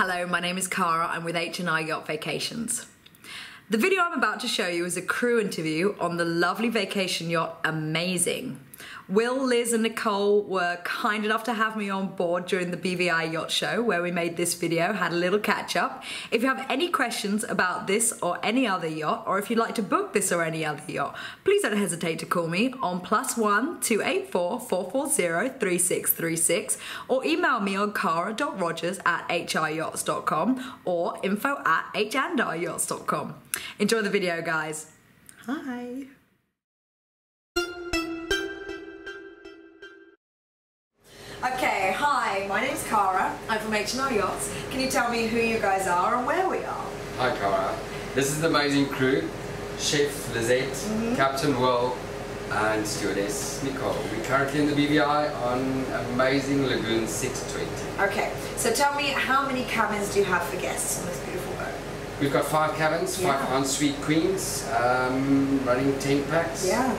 Hello, my name is Cara. I'm with H&R Yacht Vacations. The video I'm about to show you is a crew interview on the lovely vacation yacht Amazing. Will, Liz and Nicole were kind enough to have me on board during the BVI Yacht Show where we made this video, had a little catch up. If you have any questions about this or any other yacht, or if you'd like to book this or any other yacht, please don't hesitate to call me on +1 284 440 3636 or email me on cara.rogers@hryachts.com or info@hryachts.com. Enjoy the video, guys. Hi. Okay, hi, my name's Cara, I'm from H&R Yachts. Can you tell me who you guys are and where we are? Hi Cara, this is the amazing crew, Chef Lizette, Captain Will and Stewardess Nicole. We're currently in the BVI on amazing Lagoon 620. Okay, so tell me, how many cabins do you have for guests on this beautiful boat? We've got 5 cabins, 5 ensuite queens, running 10 packs. Yeah,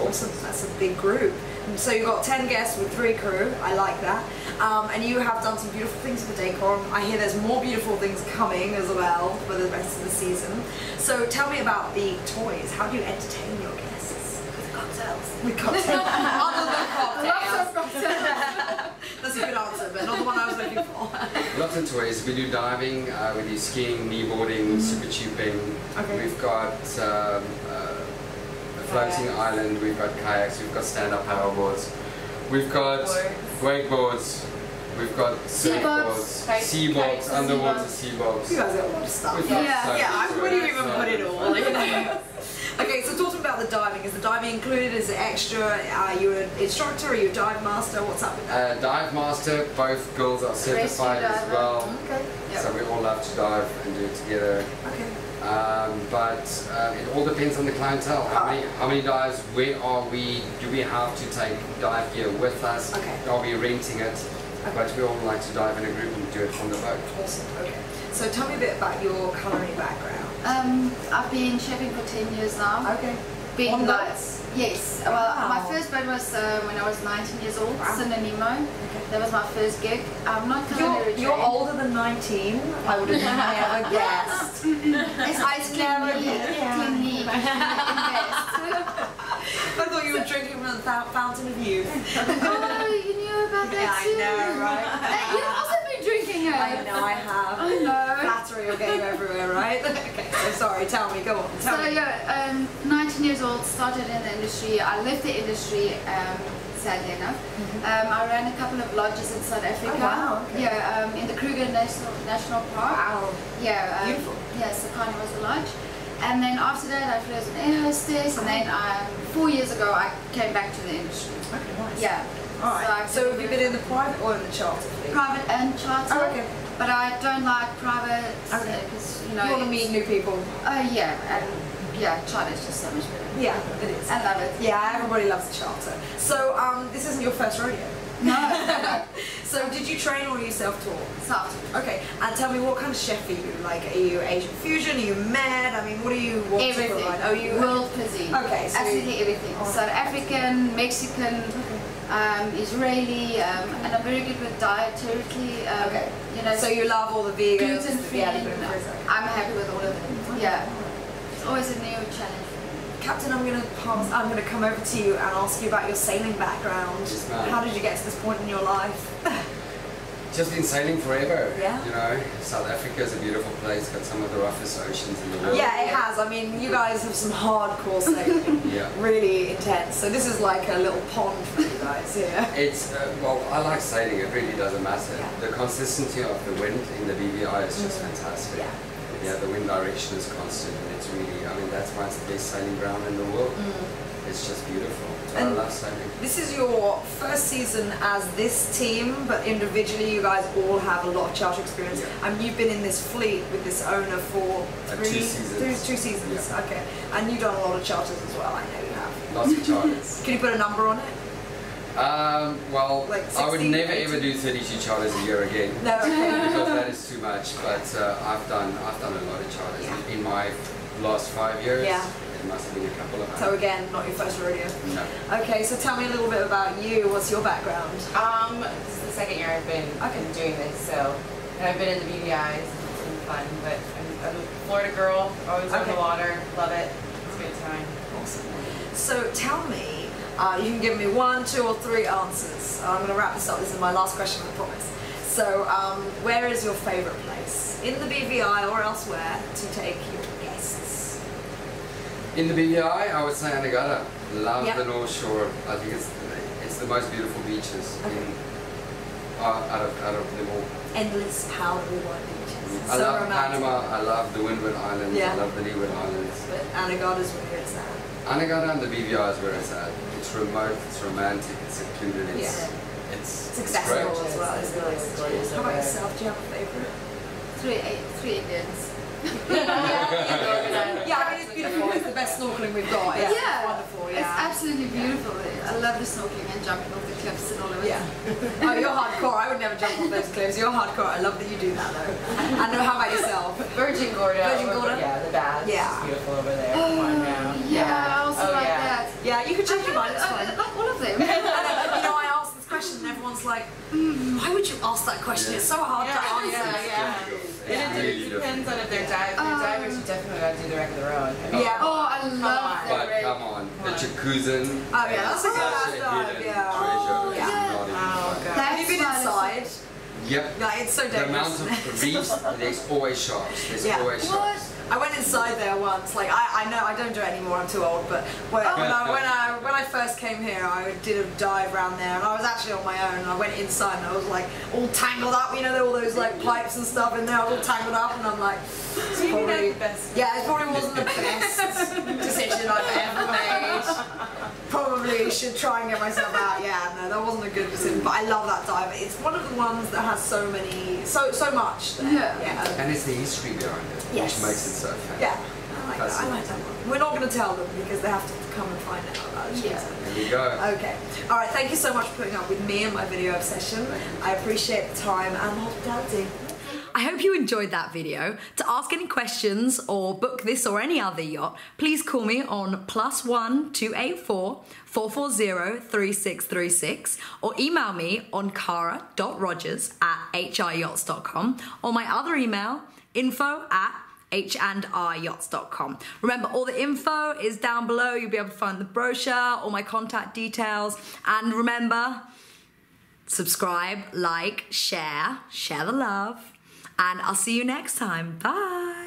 awesome. That's a big group. So you've got 10 guests with 3 crew, I like that. And you have done some beautiful things for the decor. I hear there's more beautiful things coming as well for the rest of the season. So tell me about the toys. How do you entertain your guests? With cocktails. With cocktails. Other than cocktails. Lots of cocktails. That's a good answer, but not the one I was looking for. Lots of toys. We do diving, we do skiing, kneeboarding, super tubing. Okay. We've got floating island, we've got kayaks, we've got stand-up paddleboards, we've got wakeboards, we've got surfboards, sea box, underwater sea box. You guys got a lot of stuff. Yeah, I wouldn't even put it all in. Okay, so talk to me about the diving. Is the diving included? Is it extra? Are you an instructor? Are you a dive master? What's up with that? Dive master, both girls are certified as well. Okay. Yep. So we all love to dive and do it together. Okay. But it all depends on the clientele. How many dives? Where are we? Do we have to take dive gear with us? Okay. Are we renting it? Okay. But we all like to dive in a group and do it from the boat. Awesome. Okay. So tell me a bit about your culinary background. I've been chefing for 10 years now. Okay. Being on boats? Yes. Wow. Well, my first boat was when I was 19 years old, Sinonimo. Okay. That was my first gig. I'm not culinary trained. You're older than 19. I would have never guessed. It's clean. I thought you were drinking from the fountain of youth. Oh, you knew about that too. I know, right? You've also been drinking it. I know I have. I know. Flattery will get you everywhere, right? Okay, so sorry, tell me, go on, tell me. So yeah, 19 years old, started in the industry. I left the industry, sadly enough. I ran a couple of lodges in South Africa. Oh, wow, okay. Yeah, in the Kruger National Park. Wow. Yeah, beautiful. Yes, the Carnival's a lodge. And then after that, I flew as an air hostess. And then 4 years ago, I came back to the industry. Okay, nice. Yeah. All right. So have you been in the private or in the charter? Private and charter. Oh, okay. But I don't like private. Okay. You know, you want to meet new people. Oh yeah. And, yeah, charter is just so much better. Yeah, it is. I love it. Yeah, everybody loves charter. So this isn't your first rodeo. No. So did you train or you self-taught? Self-taught. Okay. And tell me, what kind of chef are you? Like, are you Asian fusion? Are you mad? I mean, what do you want to provide? Everything. You world cuisine. Okay. So absolutely everything. Oh, South African, Mexican, Israeli, and I'm very good with dietary. You know. So you love all the vegan, gluten-free. I'm happy with all of them. Yeah. It's always a new challenge. Captain, I'm going to come over to you and ask you about your sailing background. Yes, ma'am. How did you get to this point in your life? Just been sailing forever. Yeah. You know, South Africa is a beautiful place. Got some of the roughest oceans in the world. Yeah, it has. I mean, you guys have some hardcore sailing. Yeah. Really intense. So this is like a little pond for you guys here. Yeah. It's well, I like sailing. It really doesn't matter. Yeah. The consistency of the wind in the BVI is just fantastic. Yeah. Yeah, the wind direction is constant, and it's really, I mean, that's why it's the best sailing ground in the world. It's just beautiful. So I love sailing. This is your first season as this team, but individually you guys all have a lot of charter experience. Yeah. And you've been in this fleet with this owner for two seasons. Yeah. Okay. And you've done a lot of charters as well, I know you have. Lots of charters. Can you put a number on it? Well, like 16, I would never 18. Ever do 32 charters a year again. No, because that is too much. But I've done a lot of charters in my last 5 years. Yeah. It must have been a couple of hours. So again, not your first rodeo. No. Okay, so tell me a little bit about you. What's your background? This is the second year I've been doing this, so And I've been in the BVIs. It's been fun. But I'm a Florida girl. Always on the water. Love it. It's a good time. Awesome. So tell me, you can give me 1, 2, or 3 answers. I'm going to wrap this up. This is my last question, I promise. So where is your favorite place in the BVI or elsewhere to take your guests? In the BVI, I would say Anegada. Love the North Shore. I think it's the most beautiful beaches out of them all. Endless powdery white beaches. I love Panama. I love the Windward Islands. I love the Leeward Islands. But Anegada's where it's at. Anegada and the BVI is where it's at. It's remote. It's romantic. It's secluded. It's accessible as well. It's nice. How about yourself? Do you have a favorite? Three Indians. I mean, it's beautiful. It's the best snorkeling we've got. It's wonderful. It's absolutely beautiful. I love the snorkeling and jumping off the cliffs and all of it. Oh, you're hardcore. I would never jump off those cliffs. You're hardcore. I love that you do that though. And how about yourself? Virgin Gorda. Virgin Gorda. Yeah, the baths. Yeah. It's beautiful over there. I also like that. Yeah, you could change your mind. It's fine. I like all of them. And everyone's like, why would you ask that question? It's so hard to answer. It depends on if they're divers. Divers, you definitely got to do the wreck of their own. Oh, I love that. But come on, the jacuzzi. Oh yeah, that's such a hidden treasure. Have you been inside? Yep. No, it's so dangerous. The amount of reefs, there's always sharks. There's always sharks. I went inside there once. Like I know I don't do it anymore. I'm too old. But when I first came here, I did a dive around there, and I was actually on my own. And I went inside, and I was like all tangled up. You know, all those like pipes and stuff in there, all tangled up. And I'm like, it's probably the best. Yeah, it probably wasn't the best decision I've ever made. Probably should try and get myself out. Yeah, no, that wasn't a good decision. But I love that dive. It's one of the ones that has so much. There. Yeah. And it's the history behind it, which makes it. Yeah, I like that one. We're not going to tell them because they have to come and find out about it. There you go. Okay. All right, thank you so much for putting up with me and my video obsession. I appreciate the time and hospitality. I hope you enjoyed that video. To ask any questions or book this or any other yacht, please call me on +1 284 440 3636 or email me on cara.rogers@hryachts.com or my other email, info@hryachts.com. Remember, all the info is down below. You'll be able to find the brochure, all my contact details. And remember, subscribe, like, share the love. And I'll see you next time. Bye.